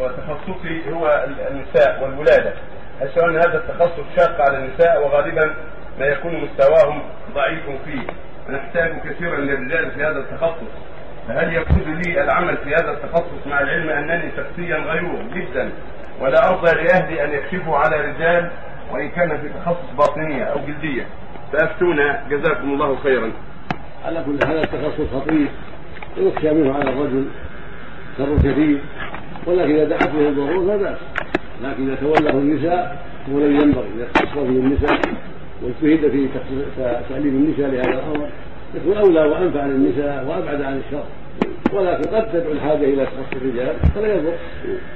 وتخصصي هو النساء والولادة. أشعر أن هذا التخصص شاق على النساء، وغالبا ما يكون مستواهم ضعيف فيه، ونحتاج كثيرا للرجال في هذا التخصص. فهل يجوز لي العمل في هذا التخصص، مع العلم أنني شخصيا غيور جدا ولا أرضى لأهلي أن يكشفوا على رجال وإن كان في تخصص باطنية أو جلدية؟ فأفتونا جزاكم الله خيرا. على كل هذا التخصص خطير يخشى منه على الرجل شر كثير، ولكن إذا دعت له الضرورة لا بأس، لكن إذا تولاه النساء هو لن ينبغي. إذا اختصر به النساء واجتهد في تعليم النساء لهذا الأمر يكون أولى وأنفع للنساء وأبعد عن الشر، ولكن قد تدعو الحاجة إلى تخصص الرجال فلا يضر.